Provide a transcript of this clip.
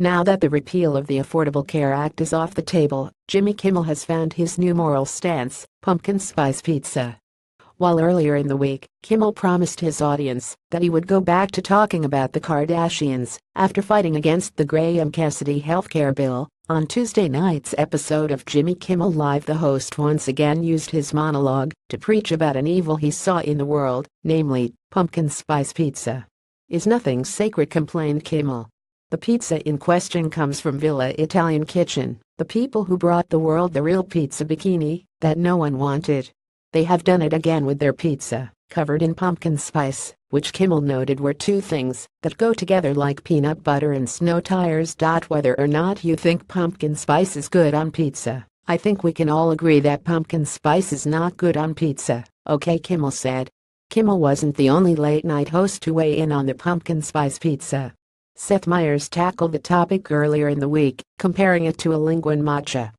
Now that the repeal of the Affordable Care Act is off the table, Jimmy Kimmel has found his new moral stance: pumpkin spice pizza. While earlier in the week, Kimmel promised his audience that he would go back to talking about the Kardashians after fighting against the Graham-Cassidy healthcare bill, on Tuesday night's episode of Jimmy Kimmel Live, the host once again used his monologue to preach about an evil he saw in the world, namely, pumpkin spice pizza. "Is nothing sacred," complained Kimmel. "The pizza in question comes from Villa Italian Kitchen, the people who brought the world the real pizza bikini that no one wanted. They have done it again with their pizza, covered in pumpkin spice," which Kimmel noted were two things that go together like peanut butter and snow tires. Whether or not you think pumpkin spice is good on pizza, I think we can all agree that pumpkin spice is not good on pizza, okay, Kimmel said. Kimmel wasn't the only late-night host to weigh in on the pumpkin spice pizza. Seth Meyers tackled the topic earlier in the week, comparing it to a linguine matcha.